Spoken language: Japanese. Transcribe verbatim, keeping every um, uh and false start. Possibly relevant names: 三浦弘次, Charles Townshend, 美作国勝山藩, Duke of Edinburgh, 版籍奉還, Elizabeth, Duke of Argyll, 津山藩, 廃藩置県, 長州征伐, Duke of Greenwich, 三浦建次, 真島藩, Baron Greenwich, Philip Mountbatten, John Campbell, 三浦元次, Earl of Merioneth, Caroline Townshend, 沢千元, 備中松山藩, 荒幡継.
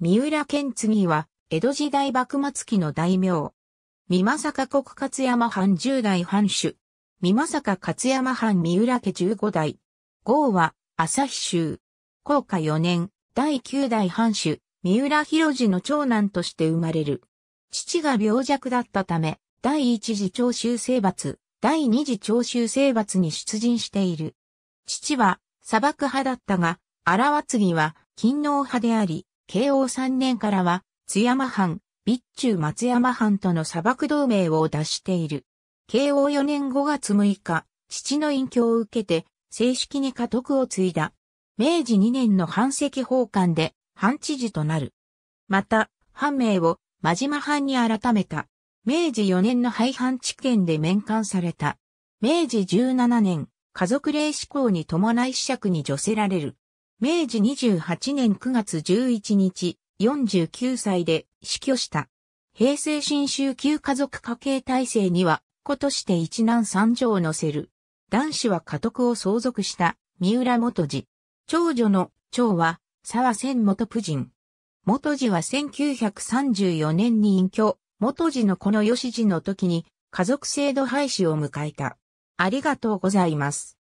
三浦建次は、江戸時代幕末期の大名。美作国勝山藩十代藩主。美作勝山藩三浦家十五代。号は、旭州。弘化四年、第九代藩主、三浦弘次の長男として生まれる。父が病弱だったため、第一次長州征伐、第二次長州征伐に出陣している。父は、砂漠派だったが、荒幡継は、勤王派であり、慶応三年からは、津山藩、備中松山藩との砂漠同盟を脱している。慶応四年ごがつむいか、父の隠居を受けて、正式に家督を継いだ。明治二年の藩籍奉還で、藩知事となる。また、藩名を、真島藩に改めた。明治四年の廃藩置県で免官された。明治じゅうななねん、家族令施行に伴い子爵に叙せられる。明治にじゅうはちねんくがつじゅういちにち、よんじゅうきゅうさいで死去した。平成新宗旧華族家系体制には、子として一男三女を乗せる。男子は家督を相続した、三浦元次。長女の長は、沢千元夫人。元次はせんきゅうひゃくさんじゅうよねんに隠居、元次の子の吉次の時に家族制度廃止を迎えた。ありがとうございます。